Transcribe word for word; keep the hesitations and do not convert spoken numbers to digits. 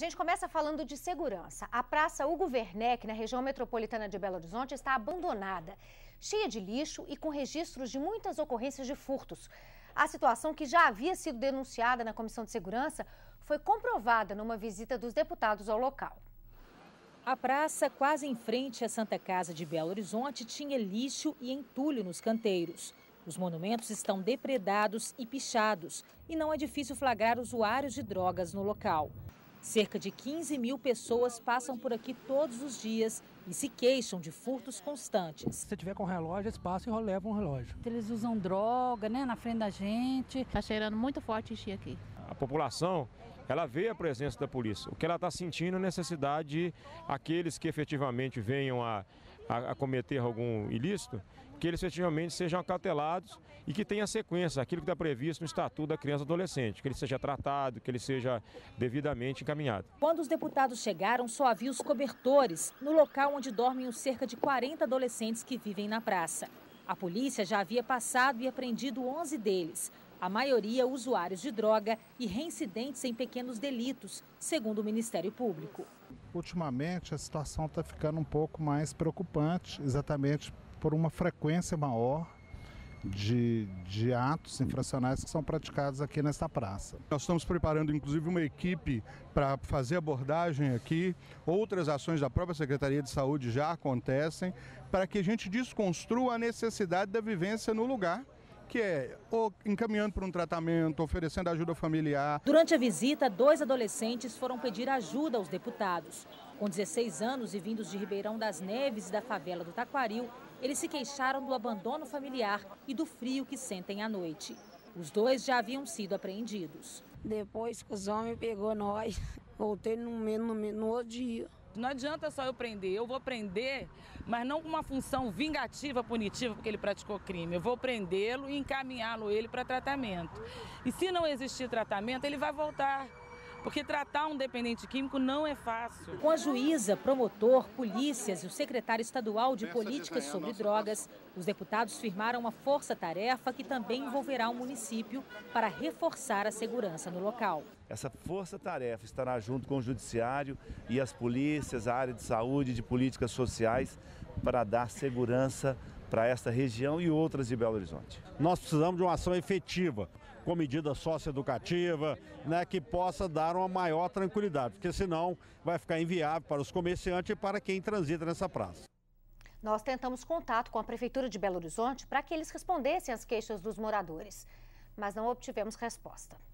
gente começa falando de segurança. A Praça Hugo Werneck, na região metropolitana de Belo Horizonte, está abandonada, cheia de lixo e com registros de muitas ocorrências de furtos. A situação, que já havia sido denunciada na Comissão de Segurança, foi comprovada numa visita dos deputados ao local. A praça, quase em frente à Santa Casa de Belo Horizonte, tinha lixo e entulho nos canteiros. Os monumentos estão depredados e pichados e não é difícil flagrar usuários de drogas no local. Cerca de quinze mil pessoas passam por aqui todos os dias e se queixam de furtos constantes. Se tiver com relógio, eles passam e levam o relógio. Eles usam droga, né, na frente da gente. Está cheirando muito forte xixi aqui. A população, ela vê a presença da polícia. O que ela está sentindo é a necessidade de aqueles que efetivamente venham a, a, a cometer algum ilícito, que eles efetivamente sejam acautelados e que tenha sequência, aquilo que está previsto no Estatuto da Criança e Adolescente, que ele seja tratado, que ele seja devidamente encaminhado. Quando os deputados chegaram, só havia os cobertores, no local onde dormem os cerca de quarenta adolescentes que vivem na praça. A polícia já havia passado e apreendido onze deles, a maioria usuários de droga e reincidentes em pequenos delitos, segundo o Ministério Público. Ultimamente, a situação está ficando um pouco mais preocupante, exatamente por uma frequência maior de, de atos infracionais que são praticados aqui nesta praça. Nós estamos preparando, inclusive, uma equipe para fazer abordagem aqui. Outras ações da própria Secretaria de Saúde já acontecem para que a gente desconstrua a necessidade da vivência no lugar, que é ou encaminhando para um tratamento, oferecendo ajuda familiar. Durante a visita, dois adolescentes foram pedir ajuda aos deputados. Com dezesseis anos e vindos de Ribeirão das Neves e da favela do Taquaril, eles se queixaram do abandono familiar e do frio que sentem à noite. Os dois já haviam sido apreendidos. Depois que os homens pegou nós, voltei no, no, no outro dia. Não adianta só eu prender, eu vou prender, mas não com uma função vingativa, punitiva, porque ele praticou crime. Eu vou prendê-lo e encaminhá-lo ele para tratamento. E se não existir tratamento, ele vai voltar, porque tratar um dependente químico não é fácil. Com a juíza, promotor, polícias e o secretário estadual de Políticas sobre Drogas, os deputados firmaram uma força-tarefa que também envolverá o município para reforçar a segurança no local. Essa força-tarefa estará junto com o judiciário e as polícias, a área de saúde e de políticas sociais para dar segurança para esta região e outras de Belo Horizonte. Nós precisamos de uma ação efetiva, com medida socioeducativa, né, que possa dar uma maior tranquilidade, porque senão vai ficar inviável para os comerciantes e para quem transita nessa praça. Nós tentamos contato com a Prefeitura de Belo Horizonte para que eles respondessem às queixas dos moradores, mas não obtivemos resposta.